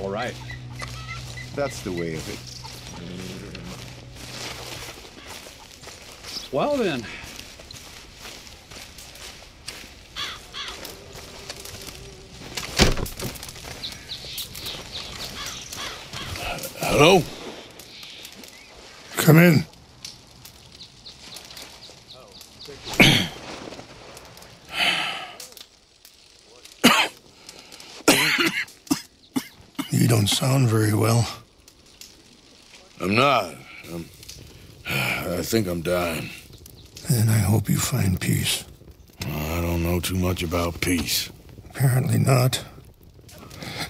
All right. That's the way of it. Well, then. Hello? Come in. You don't sound very well. I'm not. I think I'm dying. Then I hope you find peace. I don't know too much about peace. Apparently not.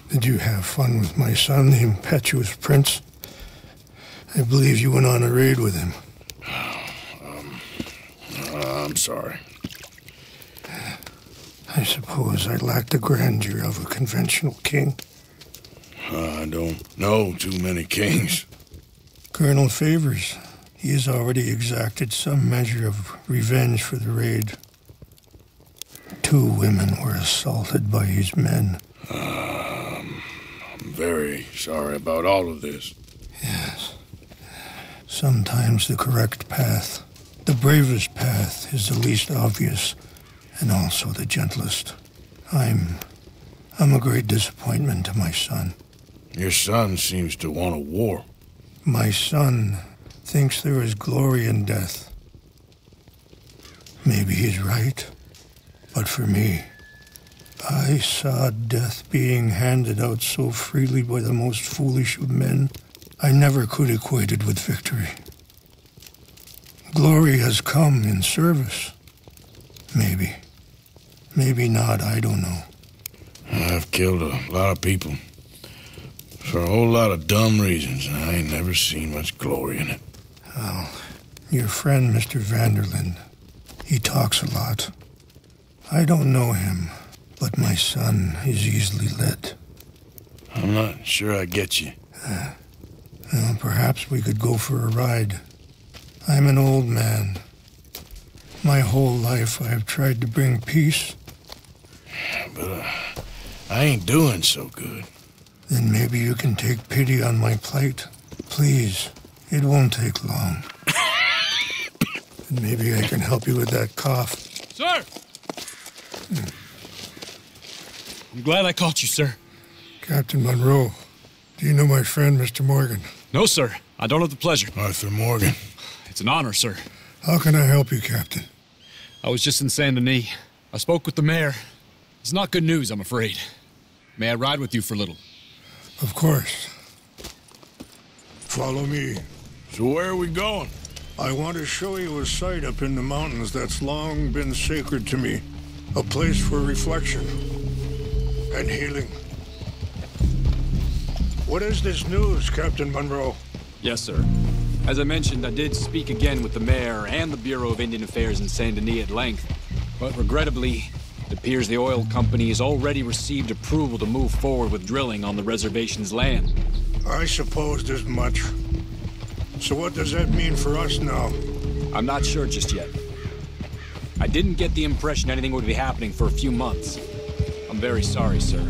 Did you have fun with my son, the impetuous prince? I believe you went on a raid with him. I'm sorry. I suppose I lack the grandeur of a conventional king. I don't know too many kings. Colonel Favors. He has already exacted some measure of revenge for the raid. 2 women were assaulted by his men. I'm very sorry about all of this. Yes. Sometimes the correct path, the bravest path, is the least obvious, and also the gentlest. I'm a great disappointment to my son. Your son seems to want a war. My son thinks there is glory in death. Maybe he's right, but for me, I saw death being handed out so freely by the most foolish of men, I never could equate it with victory. Glory has come in service. Maybe. Maybe not, I don't know. I've killed a lot of people. For a whole lot of dumb reasons, and I ain't never seen much glory in it. Oh, your friend, Mr. Van der Linde, he talks a lot. I don't know him, but my son is easily led. I'm not sure I get you. Well, perhaps we could go for a ride. I'm an old man. My whole life I have tried to bring peace. But I ain't doing so good. Then maybe you can take pity on my plight. Please, it won't take long. And maybe I can help you with that cough. Sir! I'm glad I caught you, sir. Captain Monroe, do you know my friend, Mr. Morgan? No, sir. I don't have the pleasure. Arthur Morgan. It's an honor, sir. How can I help you, Captain? I was just in Saint-Denis. I spoke with the mayor. It's not good news, I'm afraid. May I ride with you for a little? Of course. Follow me. So where are we going? I want to show you a site up in the mountains that's long been sacred to me. A place for reflection and healing. What is this news, Captain Monroe? Yes, sir. As I mentioned, I did speak again with the mayor and the Bureau of Indian Affairs in Saint-Denis at length, but regrettably, it appears the oil company has already received approval to move forward with drilling on the reservation's land. I supposed as much. So what does that mean for us now? I'm not sure just yet. I didn't get the impression anything would be happening for a few months. I'm very sorry, sir.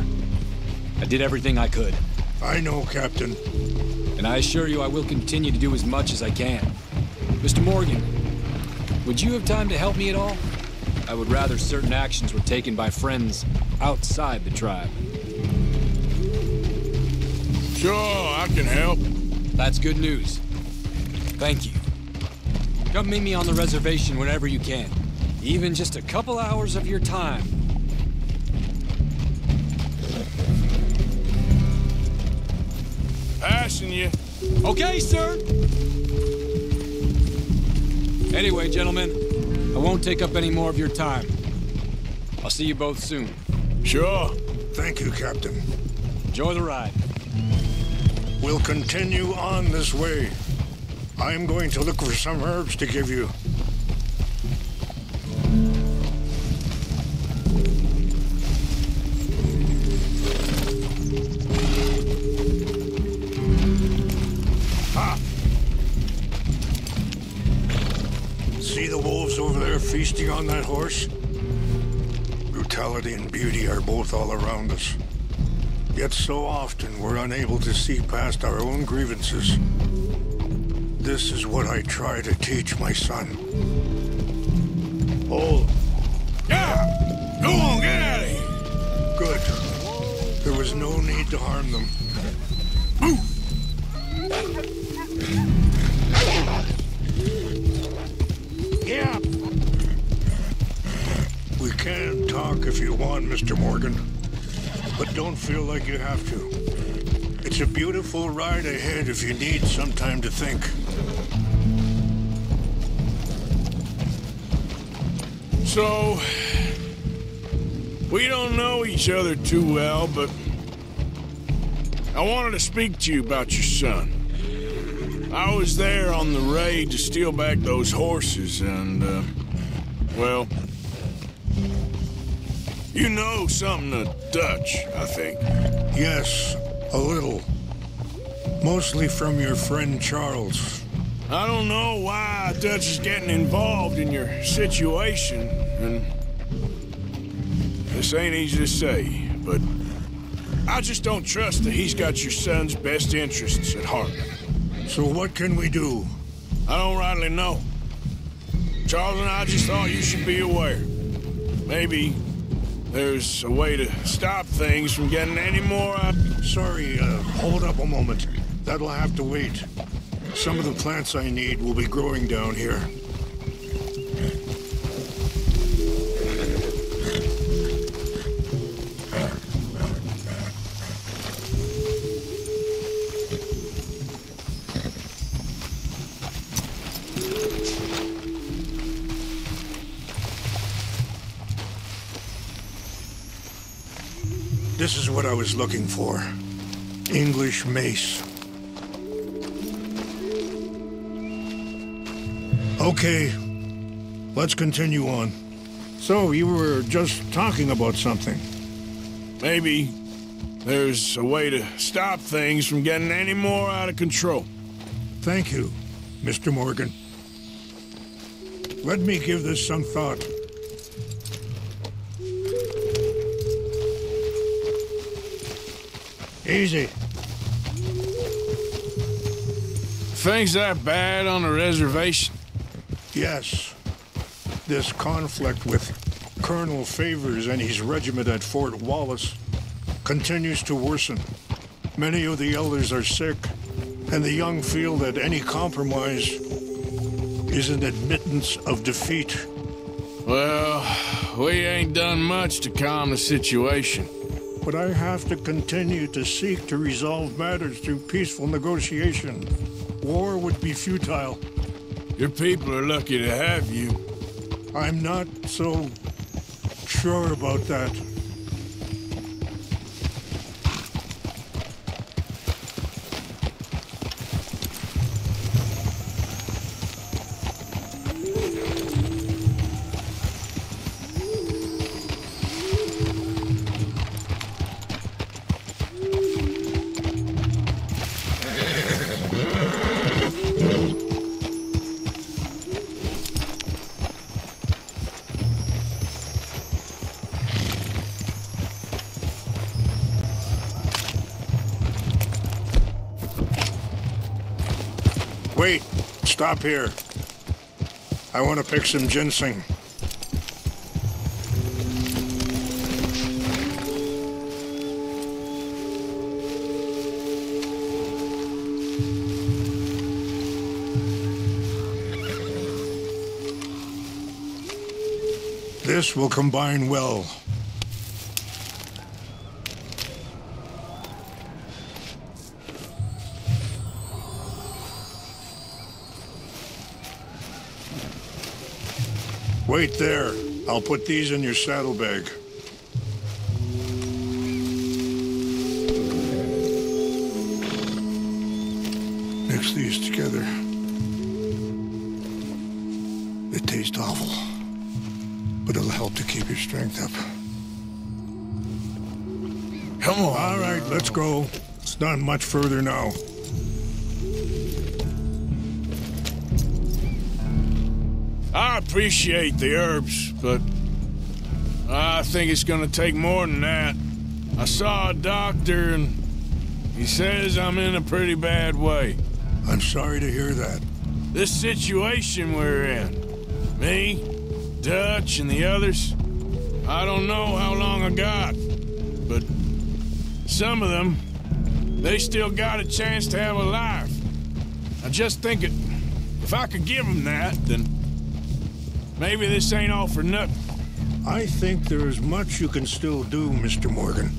I did everything I could. I know, Captain. And I assure you I will continue to do as much as I can. Mr. Morgan, would you have time to help me at all? I would rather certain actions were taken by friends outside the tribe. Sure, I can help. That's good news. Thank you. Come meet me on the reservation whenever you can. Even just a couple hours of your time. Passing you. Okay, sir. Anyway, gentlemen, I won't take up any more of your time. I'll see you both soon. Sure. Thank you, Captain. Enjoy the ride. We'll continue on this way. I'm going to look for some herbs to give you. Feasting on that horse? Brutality and beauty are both all around us. Yet so often we're unable to see past our own grievances. This is what I try to teach my son. Hold. Yeah! Go on, get out of here! Good. There was no need to harm them. Move! Yeah! We can talk if you want, Mr. Morgan. But don't feel like you have to. It's a beautiful ride ahead if you need some time to think. So, we don't know each other too well, but I wanted to speak to you about your son. I was there on the raid to steal back those horses and, well, you know something of Dutch, I think. Yes, a little. Mostly from your friend Charles. I don't know why Dutch is getting involved in your situation, and this ain't easy to say, but I just don't trust that he's got your son's best interests at heart. So what can we do? I don't rightly know. Charles and I just thought you should be aware. Maybe there's a way to stop things from getting any more out. Sorry, hold up a moment. That'll have to wait. Some of the plants I need will be growing down here. This is what I was looking for. English mace. Okay, let's continue on. So, you were just talking about something. Maybe there's a way to stop things from getting any more out of control. Thank you, Mr. Morgan. Let me give this some thought. Easy. Things that bad on the reservation? Yes. This conflict with Colonel Favors and his regiment at Fort Wallace continues to worsen. Many of the elders are sick, and the young feel that any compromise is an admittance of defeat. Well, we ain't done much to calm the situation. But I have to continue to seek to resolve matters through peaceful negotiation. War would be futile. Your people are lucky to have you. I'm not so sure about that. Wait, stop here. I want to pick some ginseng. This will combine well. Wait there. I'll put these in your saddlebag. Mix these together. They taste awful, but it'll help to keep your strength up. Come on. All right, let's go. It's not much further now. I appreciate the herbs, but I think it's gonna take more than that. I saw a doctor and he says I'm in a pretty bad way. I'm sorry to hear that. This situation we're in, me, Dutch, and the others, I don't know how long I got, but some of them, they still got a chance to have a life. I just think it, if I could give them that, then maybe this ain't all for nothing. I think there is much you can still do, Mr. Morgan.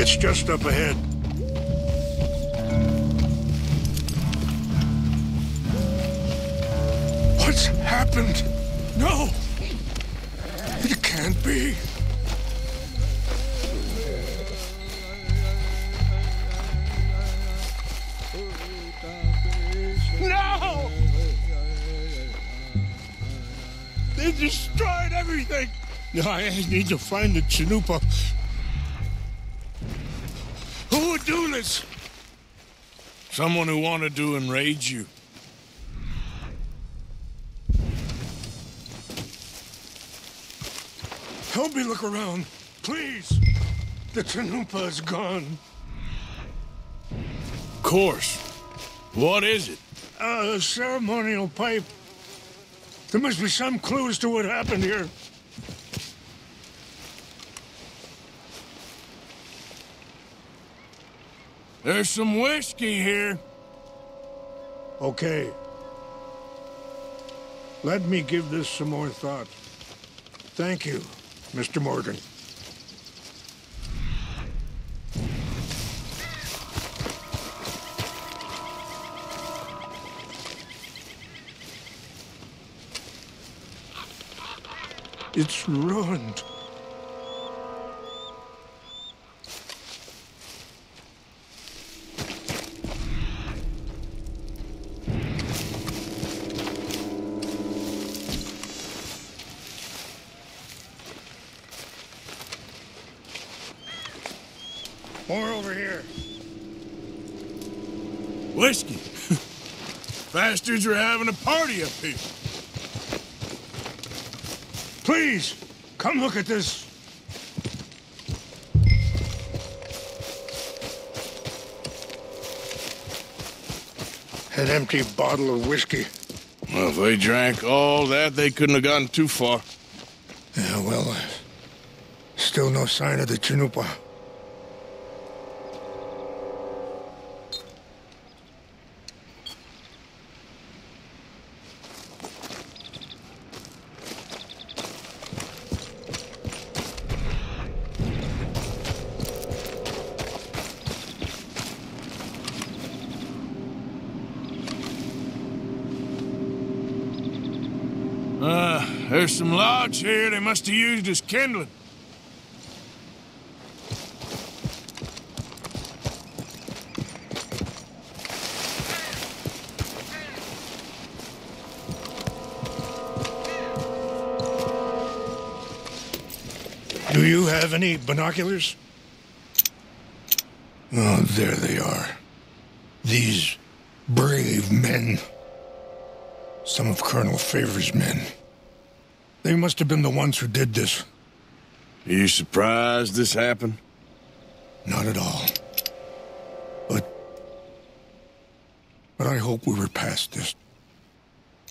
It's just up ahead. What's happened? No! It can't be. No! They destroyed everything! I need to find the Chanupa. Do this. Someone who wanted to enrage you. Help me look around, please. The Chanupa is gone. Of course. What is it? A ceremonial pipe. There must be some clues to what happened here. There's some whiskey here. Okay. Let me give this some more thought. Thank you, Mr. Morgan. It's ruined. More over here. Whiskey. Bastards are having a party up here. Please, come look at this. An empty bottle of whiskey. Well, if they drank all that, they couldn't have gotten too far. Yeah, well, still no sign of the Chanupa. There's some logs here they must have used as kindling. Do you have any binoculars? Oh, there they are. These brave men. Some of Colonel Favors' men. They must have been the ones who did this. Are you surprised this happened? Not at all. But I hope we were past this.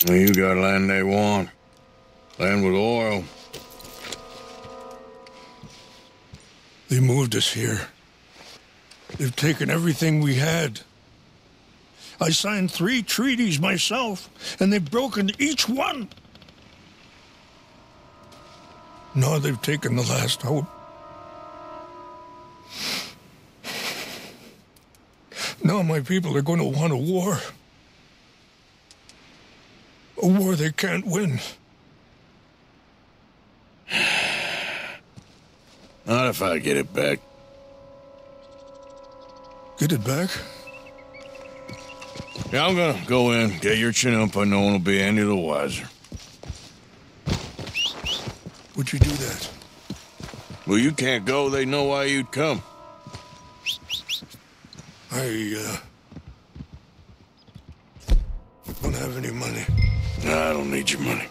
Well, you got land they want. Land with oil. They moved us here. They've taken everything we had. I signed 3 treaties myself, and they've broken each one. Now they've taken the last hope. Now my people are going to want a war. A war they can't win. Not if I get it back. Get it back? Yeah, I'm gonna go in, get your chin up, and no one will be any the wiser. Would you do that? Well, you can't go. They know why you'd come. I don't have any money. No, I don't need your money.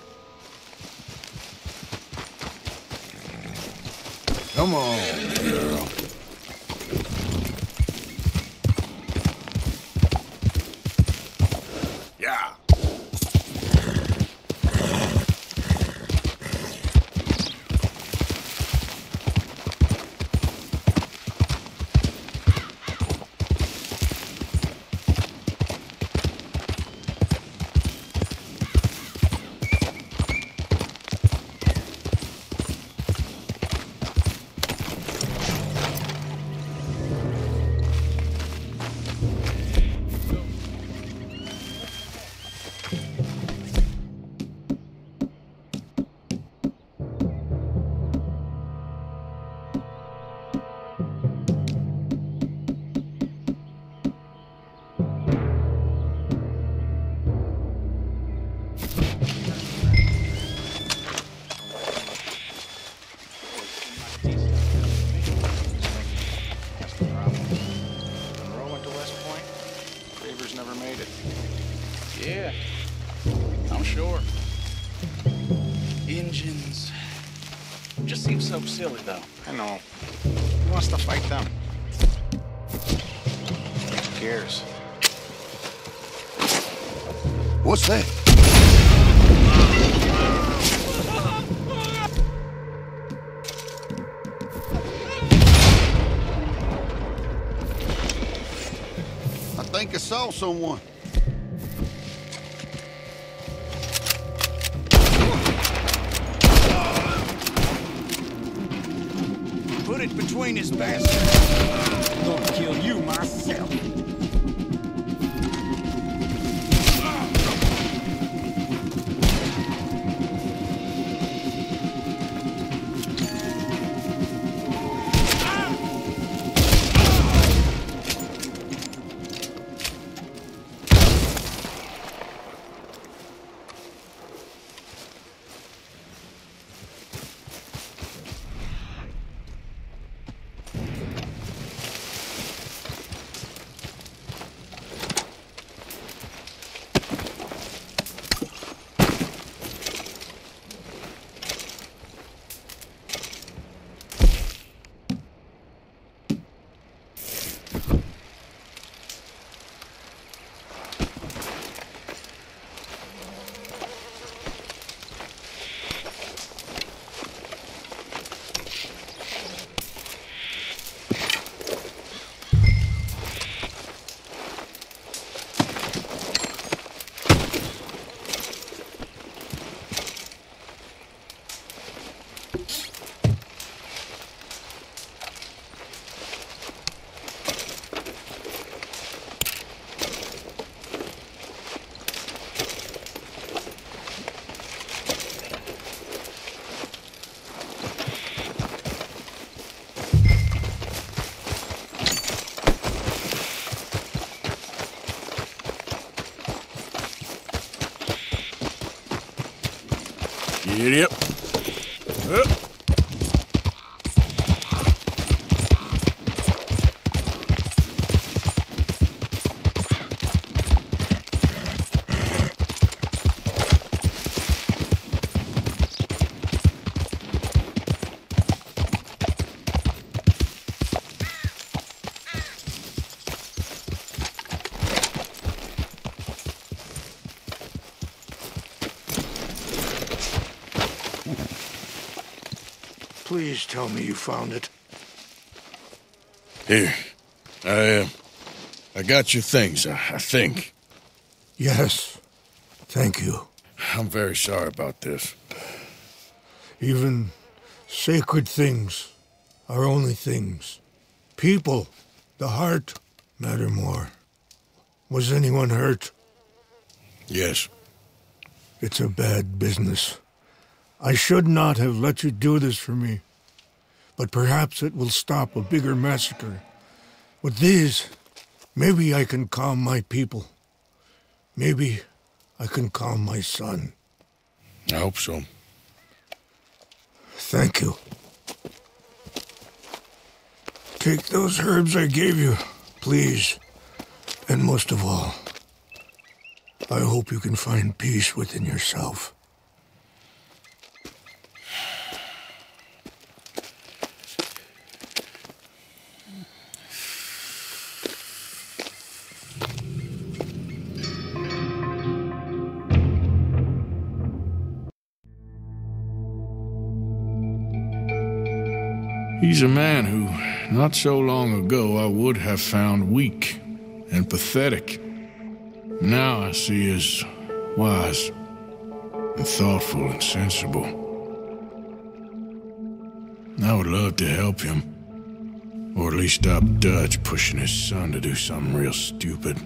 Come on, girl. Yeah. Silly, though. I know. Who wants to fight them? Who cares? What's that? I think I saw someone. Between his bastards. I'm gonna kill you myself. Idiot. Please tell me you found it. Here. I got your things, I think. Yes. Thank you. I'm very sorry about this. Even sacred things are only things. People, the heart, matter more. Was anyone hurt? Yes. It's a bad business. I should not have let you do this for me. But perhaps it will stop a bigger massacre. With these, maybe I can calm my people. Maybe I can calm my son. I hope so. Thank you. Take those herbs I gave you, please. And most of all, I hope you can find peace within yourself. He's a man who, not so long ago, I would have found weak and pathetic. Now I see as wise and thoughtful and sensible. I would love to help him, or at least stop Dutch pushing his son to do something real stupid.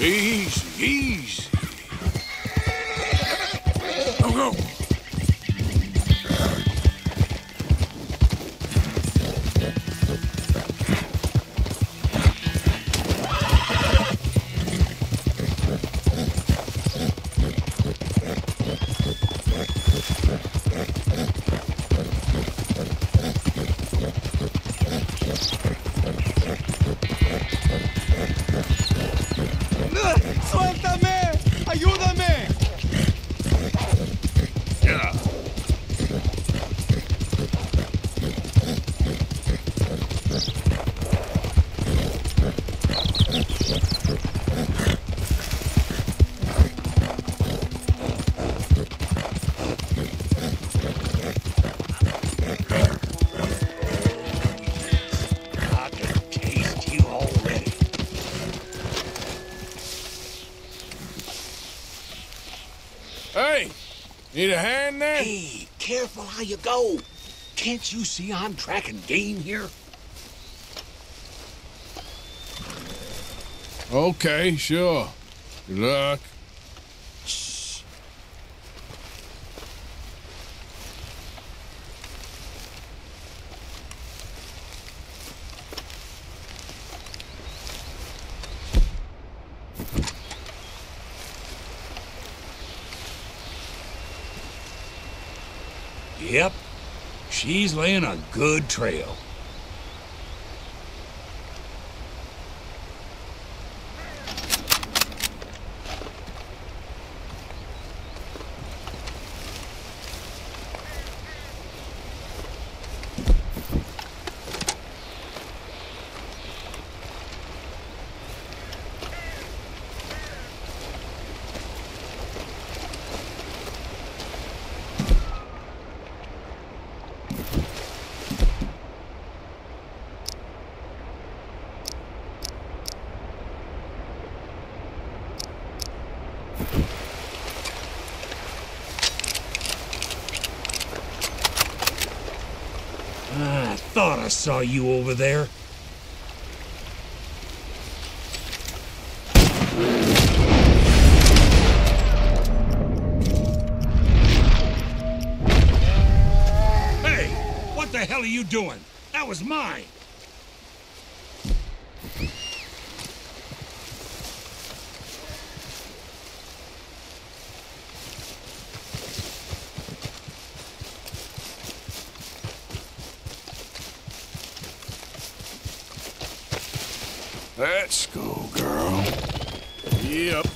Easy, easy. Now go. Suéltame! Need a hand there? Hey, careful how you go. Can't you see I'm tracking game here? Okay, sure. Good luck. Shh. Yep. She's laying a good trail. I saw you over there. Hey, what the hell are you doing? That was mine. Let's go, girl. Yep.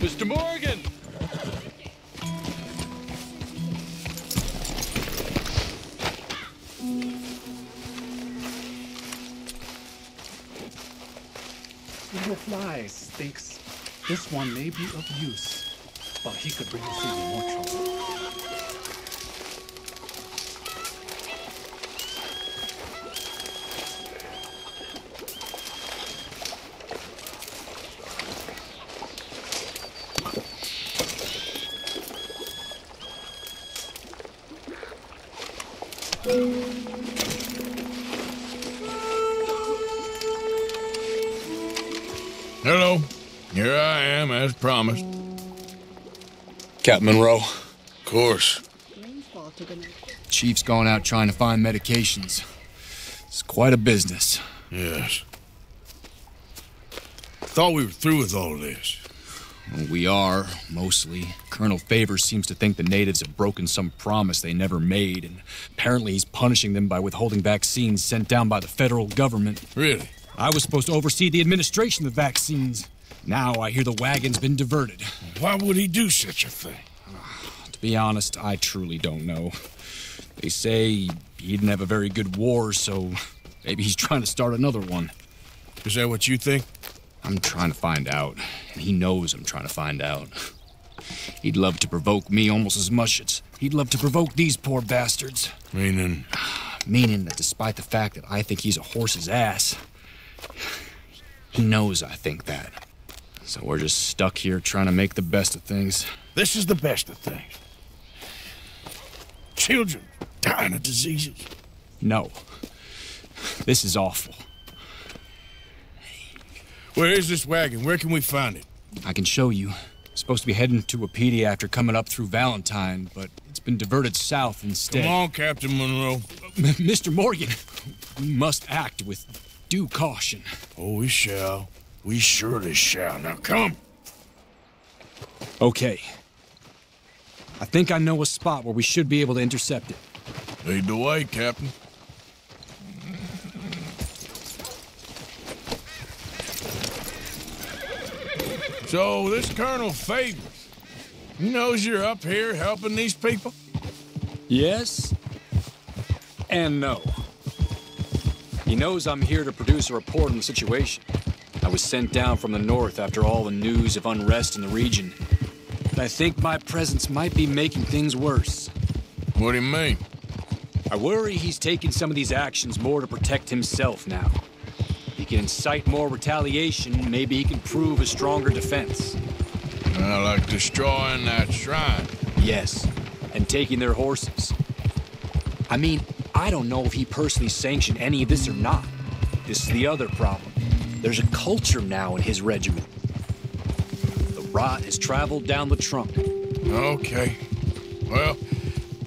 Mr. Morgan! Eagle Flies thinks this one may be of use, but he could bring us even more trouble. Hello. Here I am, as promised. Captain Monroe. Of course. Chief's gone out trying to find medications. It's quite a business. Yes. Thought we were through with all this. Well, we are, mostly. Colonel Favors seems to think the natives have broken some promise they never made, and apparently he's punishing them by withholding vaccines sent down by the federal government. Really? I was supposed to oversee the administration of vaccines. Now I hear the wagon's been diverted. Why would he do such a thing? To be honest, I truly don't know. They say he didn't have a very good war, so maybe he's trying to start another one. Is that what you think? I'm trying to find out, and he knows I'm trying to find out. He'd love to provoke me almost as much as he'd love to provoke these poor bastards. Meaning? Meaning that despite the fact that I think he's a horse's ass, he knows I think that. So we're just stuck here trying to make the best of things. This is the best of things. Children dying of diseases. No. This is awful. Where is this wagon? Where can we find it? I can show you. It's supposed to be heading to Wapiti after coming up through Valentine, but it's been diverted south instead. Come on, Captain Monroe. Mr. Morgan, we must act with due caution. Oh, we shall. We surely shall. Now come. Okay. I think I know a spot where we should be able to intercept it. Lead the way, Captain. So, this Colonel Favors, he knows you're up here helping these people? Yes and no. He knows I'm here to produce a report on the situation. I was sent down from the north after all the news of unrest in the region. But I think my presence might be making things worse. What do you mean? I worry he's taking some of these actions more to protect himself now. If he can incite more retaliation, maybe he can prove a stronger defense. Like destroying that shrine. Yes, and taking their horses. I mean, I don't know if he personally sanctioned any of this or not. This is the other problem. There's a culture now in his regiment. The rot has traveled down the trunk. Okay. Well,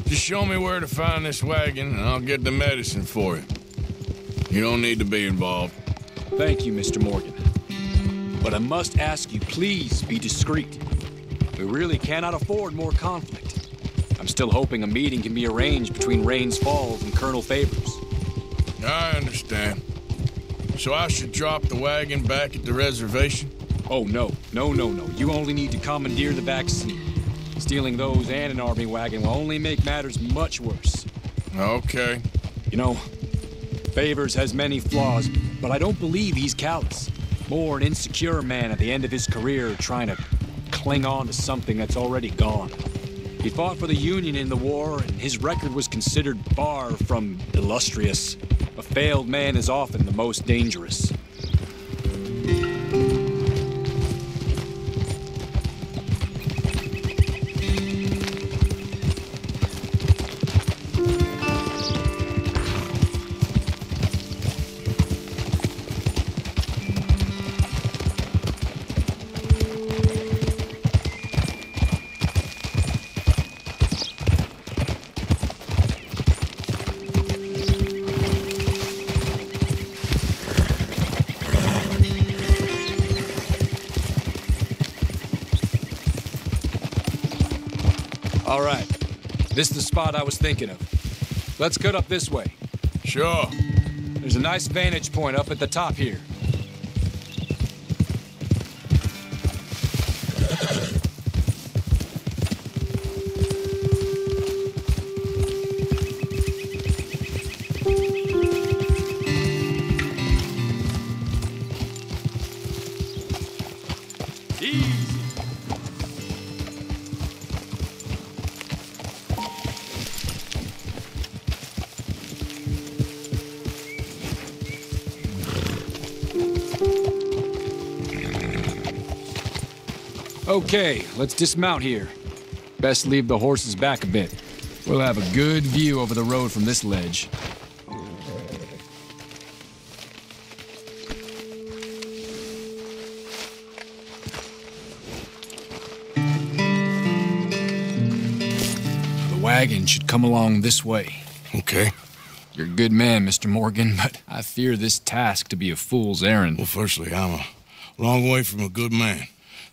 just show me where to find this wagon, and I'll get the medicine for you. You don't need to be involved. Thank you, Mr. Morgan. But I must ask you, please be discreet. We really cannot afford more conflict. I'm still hoping a meeting can be arranged between Rains Falls and Colonel Favors. I understand. So I should drop the wagon back at the reservation? Oh, no. No. You only need to commandeer the back seat. Stealing those and an army wagon will only make matters much worse. Okay. You know, Favors has many flaws, but I don't believe he's callous. More an insecure man at the end of his career trying to cling on to something that's already gone. He fought for the Union in the war, and his record was considered far from illustrious. A failed man is often the most dangerous. This is the spot I was thinking of. Let's cut up this way. Sure. There's a nice vantage point up at the top here. Okay, let's dismount here. Best leave the horses back a bit. We'll have a good view over the road from this ledge. The wagon should come along this way. Okay. You're a good man, Mr. Morgan, but I fear this task to be a fool's errand. Well, firstly, I'm a long way from a good man.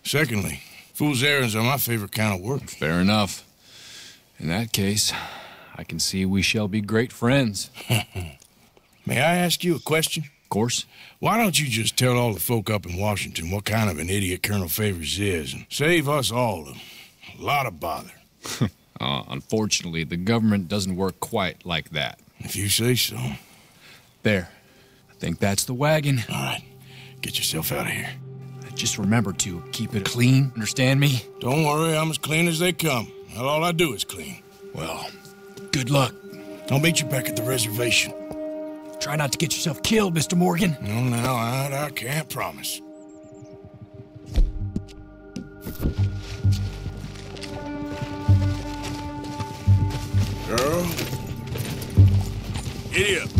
Secondly, fool's errands are my favorite kind of work. Fair enough. In that case, I can see we shall be great friends. May I ask you a question? Of course. Why don't you just tell all the folk up in Washington what kind of an idiot Colonel Favors is and save us all a lot of bother? Unfortunately, the government doesn't work quite like that. If you say so. There. I think that's the wagon. All right. Get yourself out of here. Just remember to keep it clean, understand me? Don't worry, I'm as clean as they come. All I do is clean. Well, good luck. I'll meet you back at the reservation. Try not to get yourself killed, Mr. Morgan. No, I can't promise. Girl. Idiot.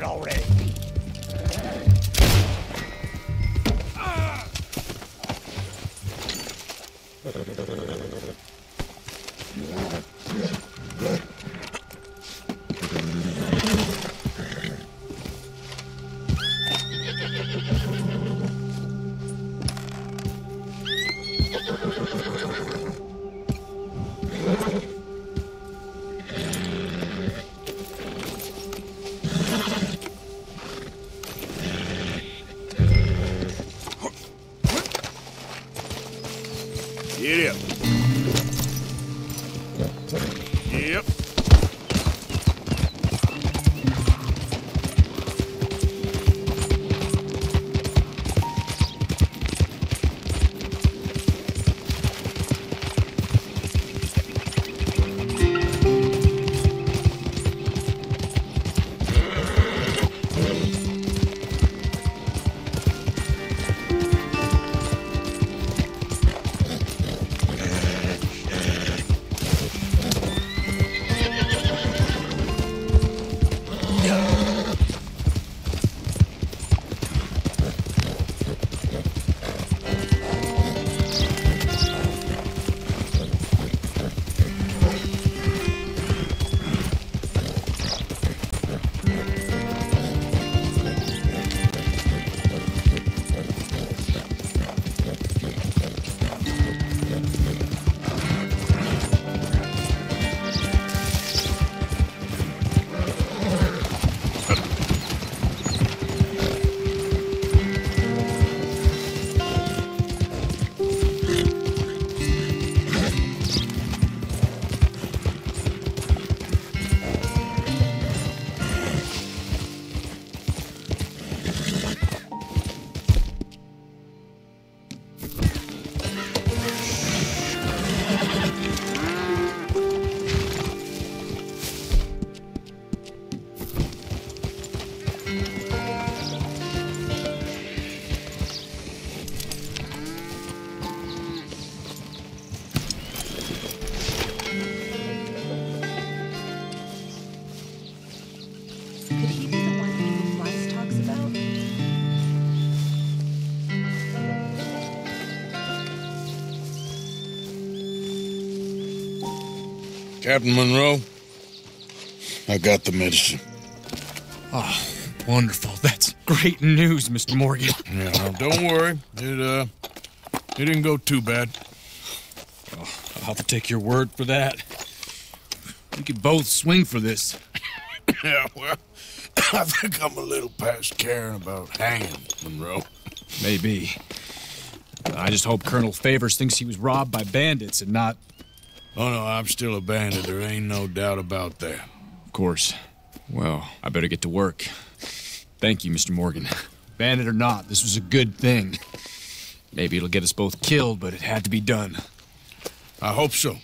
bastard already. Captain Monroe, I got the medicine. Ah, oh, wonderful. That's great news, Mr. Morgan. Yeah, well, don't worry. It didn't go too bad. Oh, I'll have to take your word for that. We could both swing for this. Yeah, well, I think I'm a little past caring about hanging, Monroe. Maybe. I just hope Colonel Favors thinks he was robbed by bandits and not... Oh, no, I'm still a bandit. There ain't no doubt about that. Of course. Well, I better get to work. Thank you, Mr. Morgan. Bandit or not, this was a good thing. Maybe it'll get us both killed, but it had to be done. I hope so.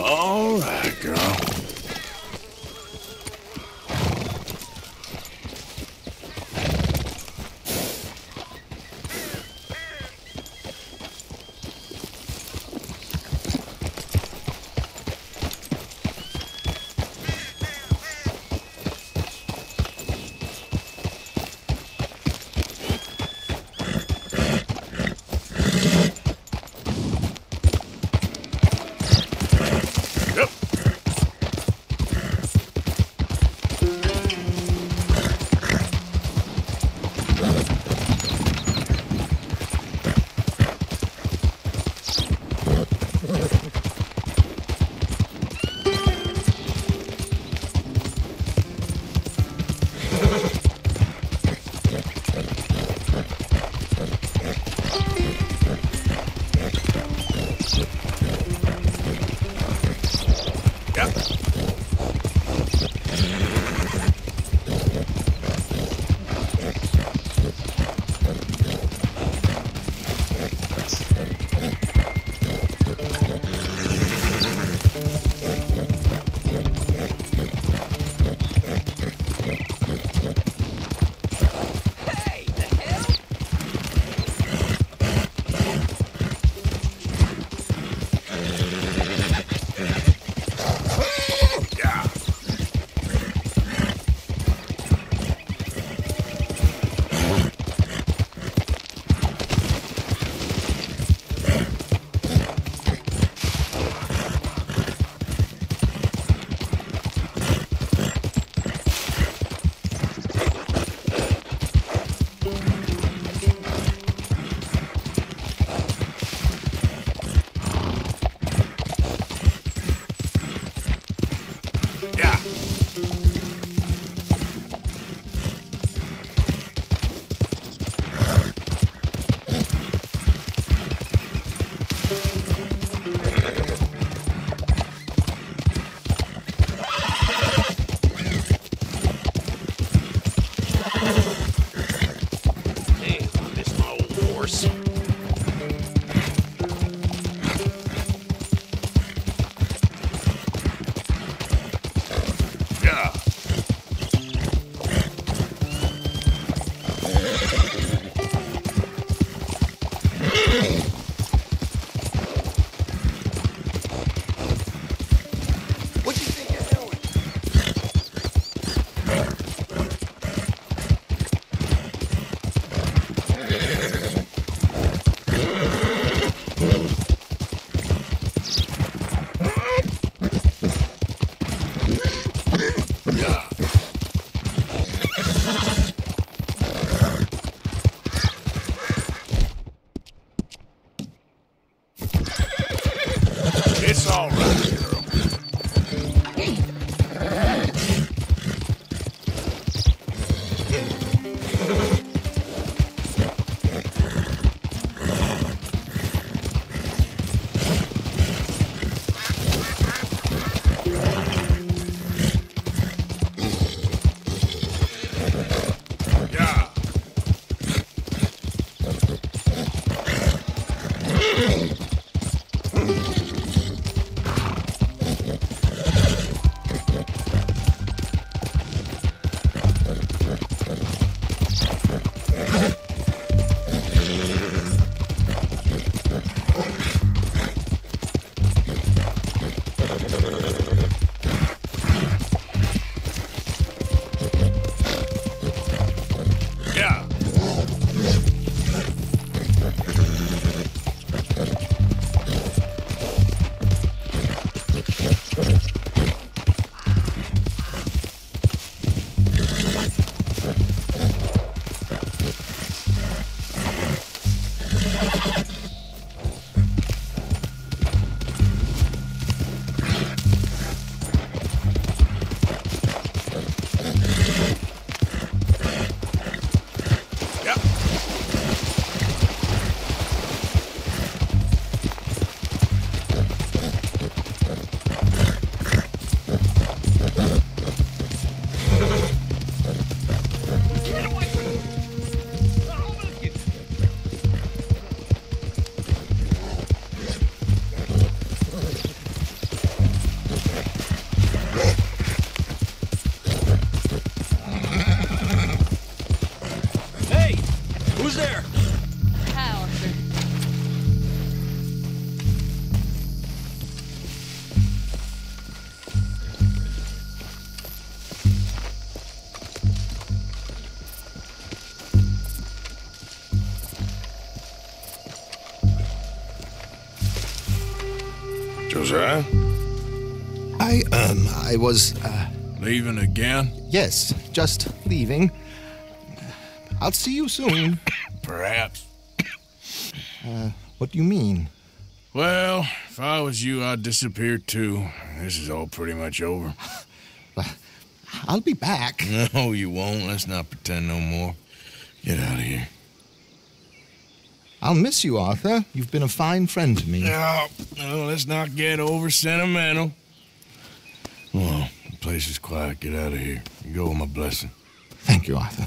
All right, girl. Yep. I was, Leaving again? Yes, just leaving. I'll see you soon. Perhaps. What do you mean? Well, if I was you, I'd disappear too. This is all pretty much over. I'll be back. No, you won't. Let's not pretend no more. Get out of here. I'll miss you, Arthur. You've been a fine friend to me. No, let's not get over sentimental. Well, the place is quiet. Get out of here. You go with my blessing. Thank you, Arthur.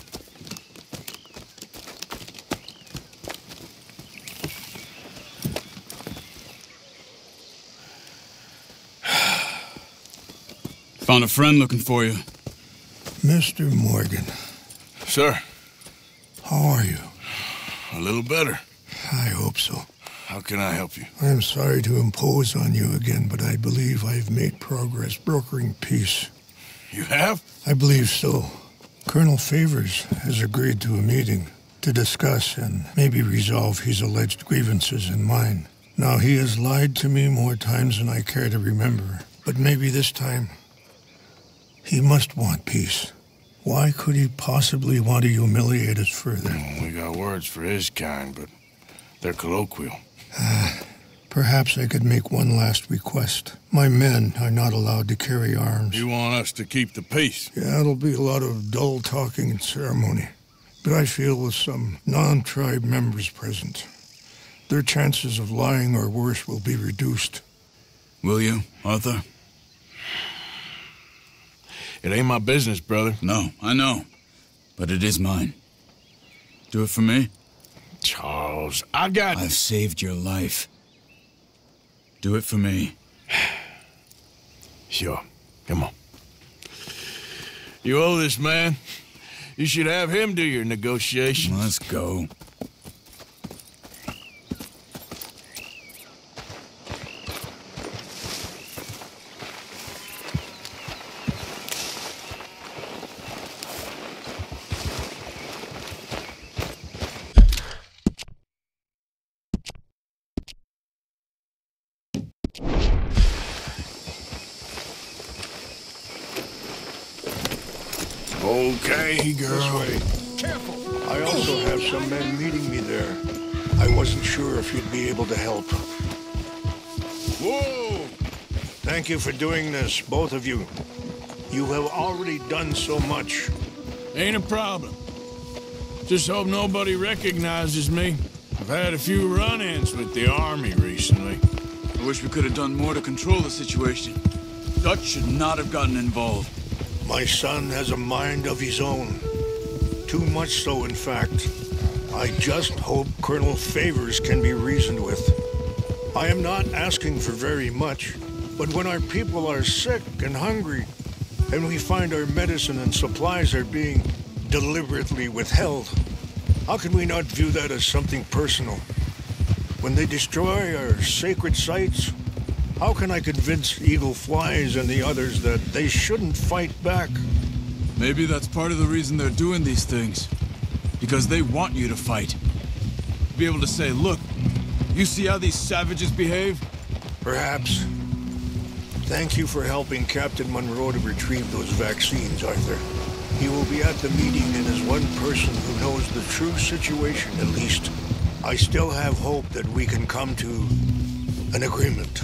Found a friend looking for you. Mr. Morgan. Sir. How are you? A little better. I hope so. How can I help you? I'm sorry to impose on you again, but I believe I've made progress brokering peace. You have? I believe so. Colonel Favors has agreed to a meeting to discuss and maybe resolve his alleged grievances and mine. Now, he has lied to me more times than I care to remember, but maybe this time he must want peace. Why could he possibly want to humiliate us further? Well, we got words for his kind, but they're colloquial. Perhaps I could make one last request. My men are not allowed to carry arms. You want us to keep the peace? Yeah, it'll be a lot of dull talking and ceremony. But I feel with some non-tribe members present, their chances of lying or worse will be reduced. Will you, Arthur? It ain't my business, brother. No, I know. But it is mine. Do it for me. Charles, I've saved your life. Do it for me. Sure. Come on. You owe this man. You should have him do your negotiations. Let's go. Okay, girl. This way. Careful. I also have some men meeting me there. I wasn't sure if you'd be able to help. Whoa! Thank you for doing this, both of you. You have already done so much. Ain't a problem. Just hope nobody recognizes me. I've had a few run-ins with the army recently. I wish we could have done more to control the situation. Dutch should not have gotten involved. My son has a mind of his own. Too much so, in fact. I just hope Colonel Favors can be reasoned with. I am not asking for very much, but when our people are sick and hungry, and we find our medicine and supplies are being deliberately withheld, how can we not view that as something personal? When they destroy our sacred sites, how can I convince Eagle Flies and the others that they shouldn't fight back? Maybe that's part of the reason they're doing these things. Because they want you to fight. Be able to say, look, you see how these savages behave? Perhaps. Thank you for helping Captain Monroe to retrieve those vaccines, Arthur. He will be at the meeting and is one person who knows the true situation, at least. I still have hope that we can come to an agreement.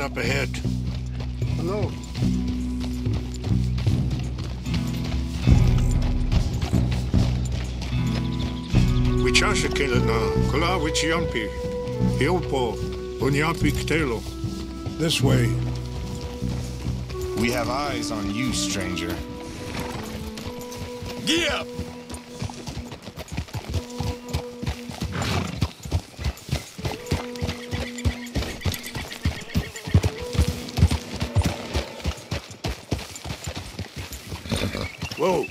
Up ahead. Hello. This way. We have eyes on you, stranger. Gee up! Whoa!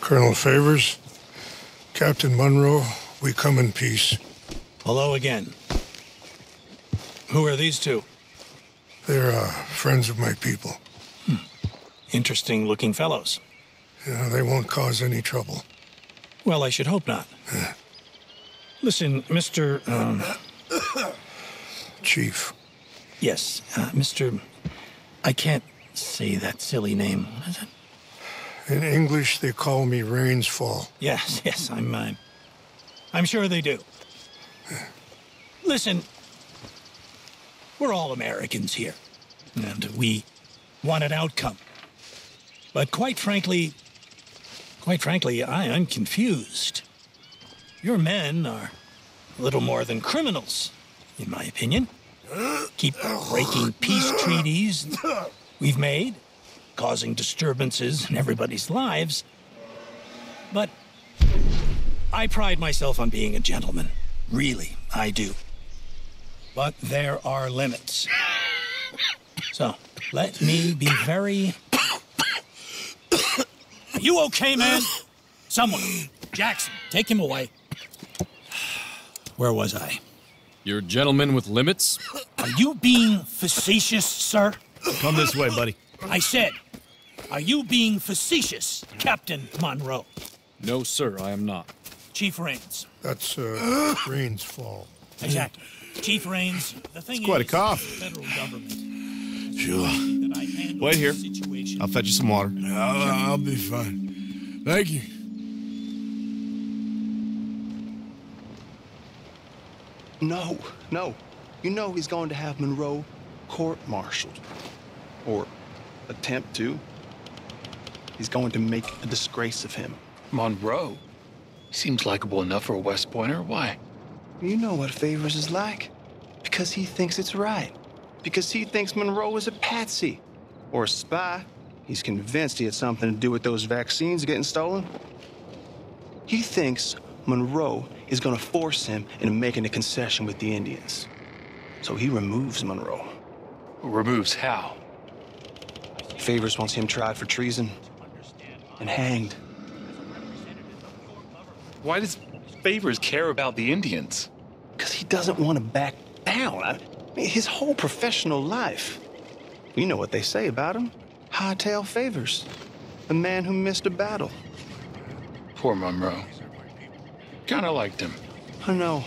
Colonel Favors? Captain Monroe, we come in peace. Hello again. Who are these two? They're friends of my people. Hmm. Interesting looking fellows. Yeah, they won't cause any trouble. Well, I should hope not. Yeah. Listen, Mr. Chief. Yes, Mr. I can't say that silly name. Is it? In English, they call me Rains Fall. Yes, yes, I'm sure they do. Listen, we're all Americans here, and we want an outcome. But quite frankly, I am confused. Your men are little more than criminals, in my opinion. Keep breaking peace treaties we've made, causing disturbances in everybody's lives. But I pride myself on being a gentleman. Really, I do. But there are limits. So, let me be very... Are you okay, man? Someone. Jackson, take him away. Where was I? You're a gentleman with limits? Are you being facetious, sir? Come this way, buddy. I said... Are you being facetious, Captain Monroe? No, sir, I am not. Chief Rains. That's Rains' Fall. Exactly. Chief Rains, the thing is, quite a cough. Federal government. Sure. Wait here. I'll fetch you some water. I'll be fine. Thank you. No, no. You know he's going to have Monroe court-martialed. Or attempt to. He's going to make a disgrace of him. Monroe? Seems likable enough for a West Pointer. Why? You know what Favors is like. Because he thinks it's right. Because he thinks Monroe is a patsy. Or a spy. He's convinced he had something to do with those vaccines getting stolen. He thinks Monroe is going to force him into making a concession with the Indians. So he removes Monroe. Removes how? Favors wants him tried for treason and hanged. Why does Favors care about the Indians? Because he doesn't want to back down. I mean, his whole professional life. You know what they say about him. Hightail Favors. The man who missed a battle. Poor Monroe. Kinda liked him. I know.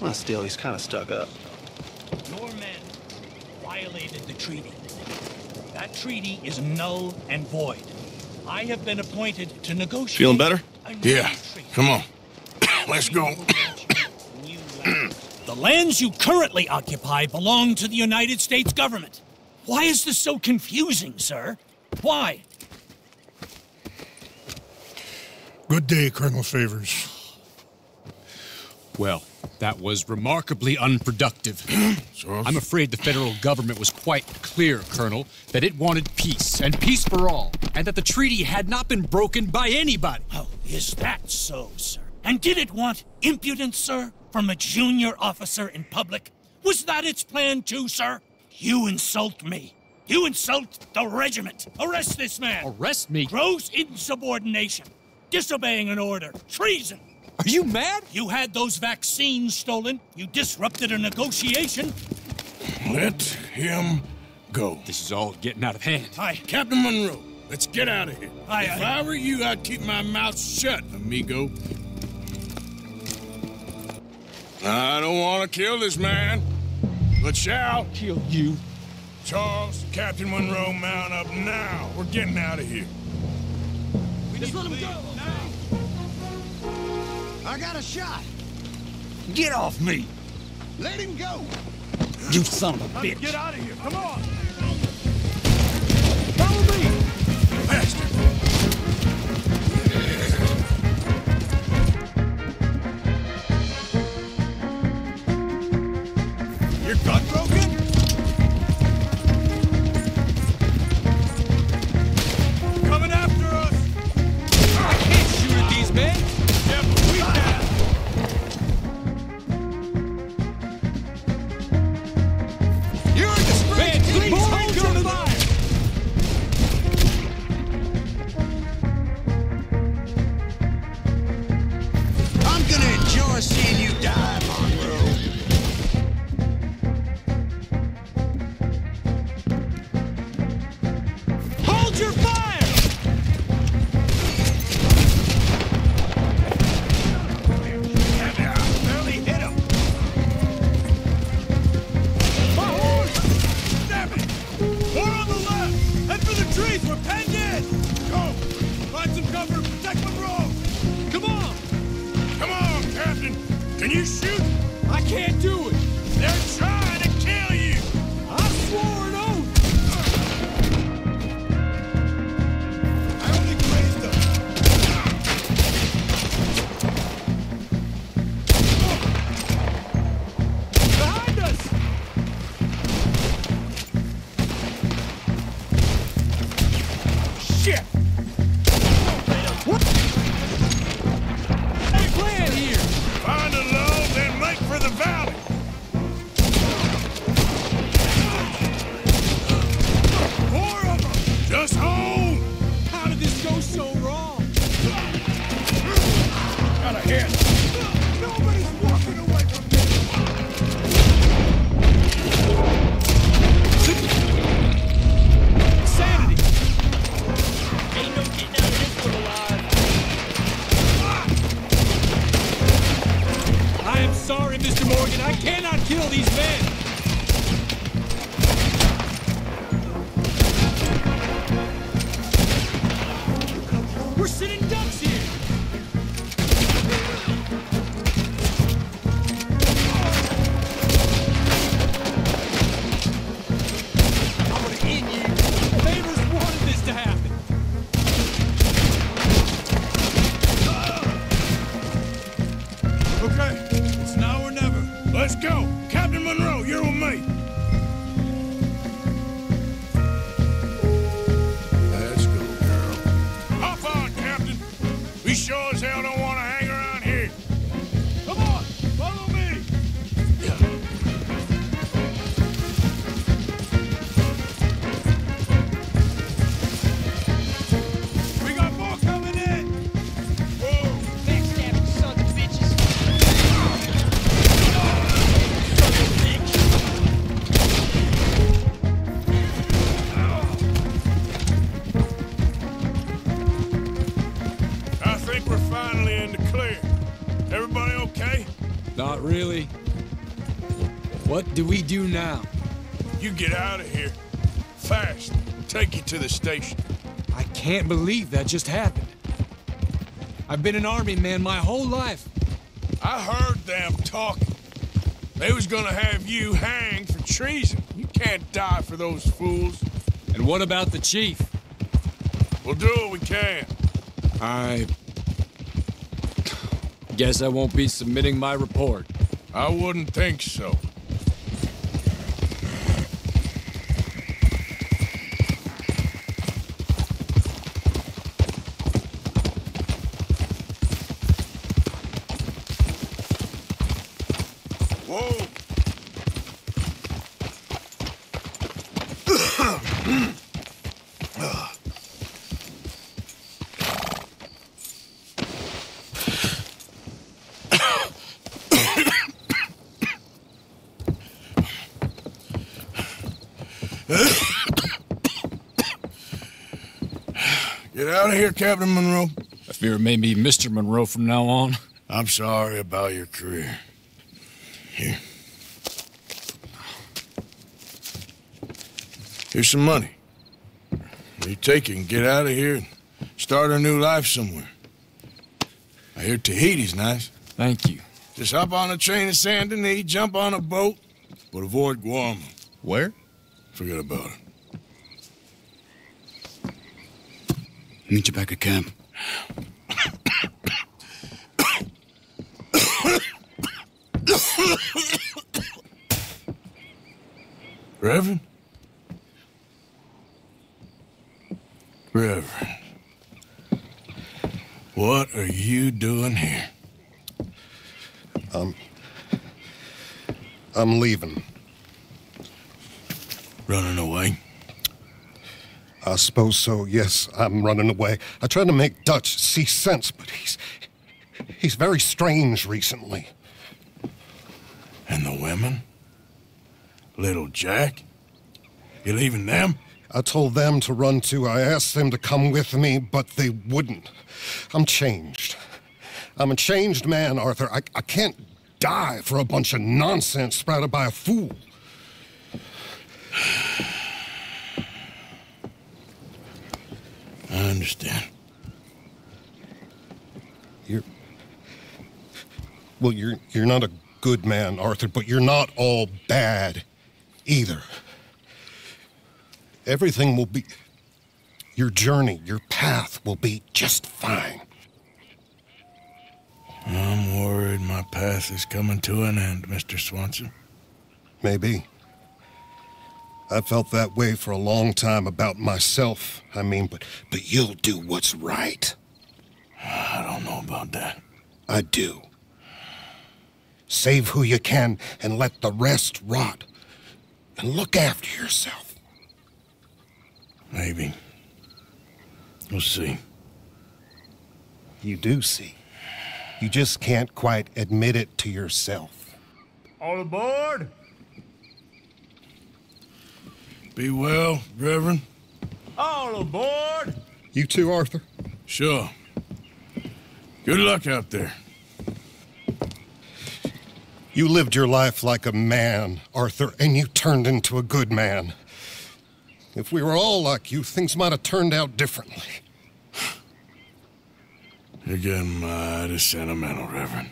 Well, still, he's kinda stuck up. Your men violated the treaty. That treaty is null and void. I have been appointed to negotiate... Feeling better? Yeah. Treaty. Come on. Let's go. The lands you currently occupy belong to the United States government. Why is this so confusing, sir? Why? Good day, Colonel Favors. Well, that was remarkably unproductive. I'm afraid the federal government was quite clear, Colonel, that it wanted peace, and peace for all, and that the treaty had not been broken by anybody. Oh, is that so, sir? And did it want impudence, sir, from a junior officer in public? Was that its plan, too, sir? You insult me. You insult the regiment. Arrest this man. Arrest me? Gross insubordination. Disobeying an order. Treason! Are you mad? You had those vaccines stolen. You disrupted a negotiation. Let him go. This is all getting out of hand. Hi. Captain Monroe, let's get out of here. Hi, if I were you, I'd keep my mouth shut, amigo. I don't want to kill this man, but shall. Kill you. Charles, Captain Monroe, mount up now. We're getting out of here. Just let him go! Now. I got a shot! Get off me! Let him go! You son of a bitch! Get out of here! Come on! Follow me! Bastard! Your gun broken? He sure as hell don't want to hang around here. Come on, follow me. We got more coming in. Whoa. Backstabbing sons of bitches. I think we're finally in the clear. Everybody okay? Not really. What do we do now? You get out of here. Fast. Take you to the station. I can't believe that just happened. I've been an army man my whole life. I heard them talking. They was gonna have you hanged for treason. You can't die for those fools. And what about the chief? We'll do what we can. I guess I won't be submitting my report. I wouldn't think so. Whoa! Get out of here, Captain Monroe. I fear it may be Mr. Monroe from now on. I'm sorry about your career. Here. Here's some money. You take it and get out of here and start a new life somewhere. I hear Tahiti's nice. Thank you. Just hop on a train to Saint-Denis, jump on a boat, but avoid Guam. Where? Forget about it. Meet you back at camp. Reverend? Reverend. What are you doing here? I'm leaving. Running away? I suppose so, yes. I'm running away. I tried to make Dutch see sense, but he's very strange recently. And the women? Little Jack? You leaving them? I told them to run too. I asked them to come with me, but they wouldn't. I'm changed. I'm a changed man, Arthur. I can't die for a bunch of nonsense sprouted by a fool. I understand. Well, you're not a good man, Arthur, but you're not all bad either. Everything will be... Your journey, your path will be just fine. I'm worried my path is coming to an end, Mr. Swanson. Maybe. I felt that way for a long time about myself. I mean, but you'll do what's right. I don't know about that. I do. Save who you can and let the rest rot. And look after yourself. Maybe. We'll see. You do see. You just can't quite admit it to yourself. All aboard! Be well, Reverend. All aboard! You too, Arthur. Sure. Good luck out there. You lived your life like a man, Arthur, and you turned into a good man. If we were all like you, things might have turned out differently. You're getting mighty sentimental, Reverend.